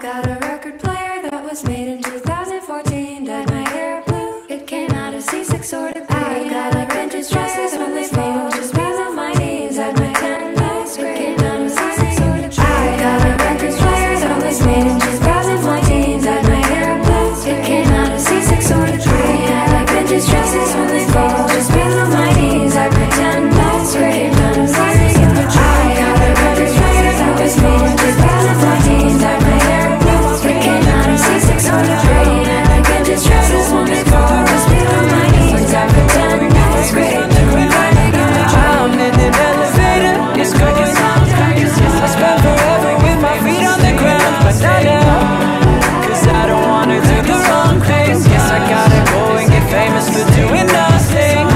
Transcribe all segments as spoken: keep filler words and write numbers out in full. I've got a record player that was made in two thousand fourteen. Dyed my hair blue, it came out of C six sort of green. I got like vintage dresses when they fall, just wheels on my knees. At my ten last grade, it came out of C six sort of green. I got a record player that was made in two thousand fourteen. Dyed my hair blue, it came out of C six sort of green. I got like vintage dresses when they fall, just wheels on my knees. At my ten last grade, it came out of C six sort of green. I got a record player that was made in two thousand fourteen. Dyed my hair blue, it came out of C six sort of green. I got vintage dresses when they fall, just wheels on my knees. I pretend that's great. I'm in an elevator, it's going on. I spent forever with my feet on the ground, but not now, cause I don't wanna do the wrong things. Guess I gotta go and get famous for doing nothing.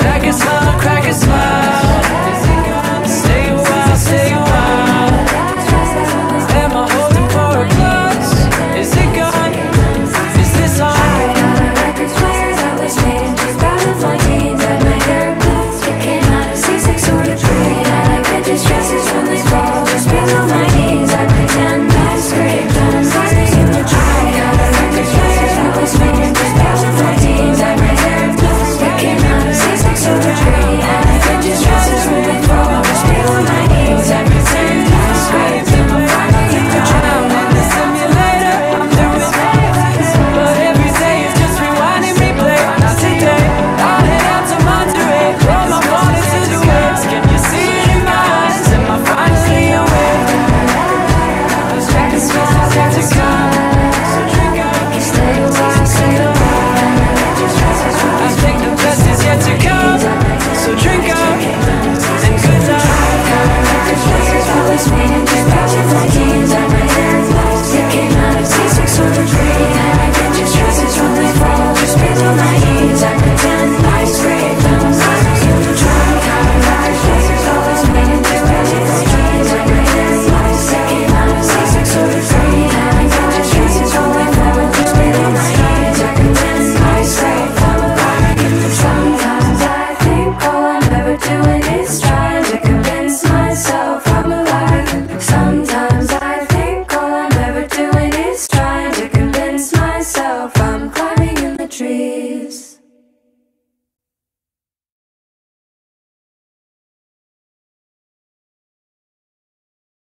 Crack a smile, crack a smile. Stay a while, stay a while. Am I holding for applause? Is it gone? Is this on? I got a record player that was made in two thousand fourteen. Dyed my hair blue, it came out of C six sort of green. I like vintage dresses when they fall, just wheels on my knees. I pretend that's great. I got a record player that was made in two thousand fourteen. Dyed my hair blue, it came out of C six sort of green. I like vintage dresses when they fall, just wheels on my knees. I pretend that's great. I'm in the simulator, I'm doing things, but every day is just rewinding me play. Now today, I'll head out to Monterey, throw my phone into the waves. Can you see it in my eyes? Am I finally awake? Those practice smiles have to come, so drink up, stay a while, stay a while. I think the best is yet to come, so drink up, and good night.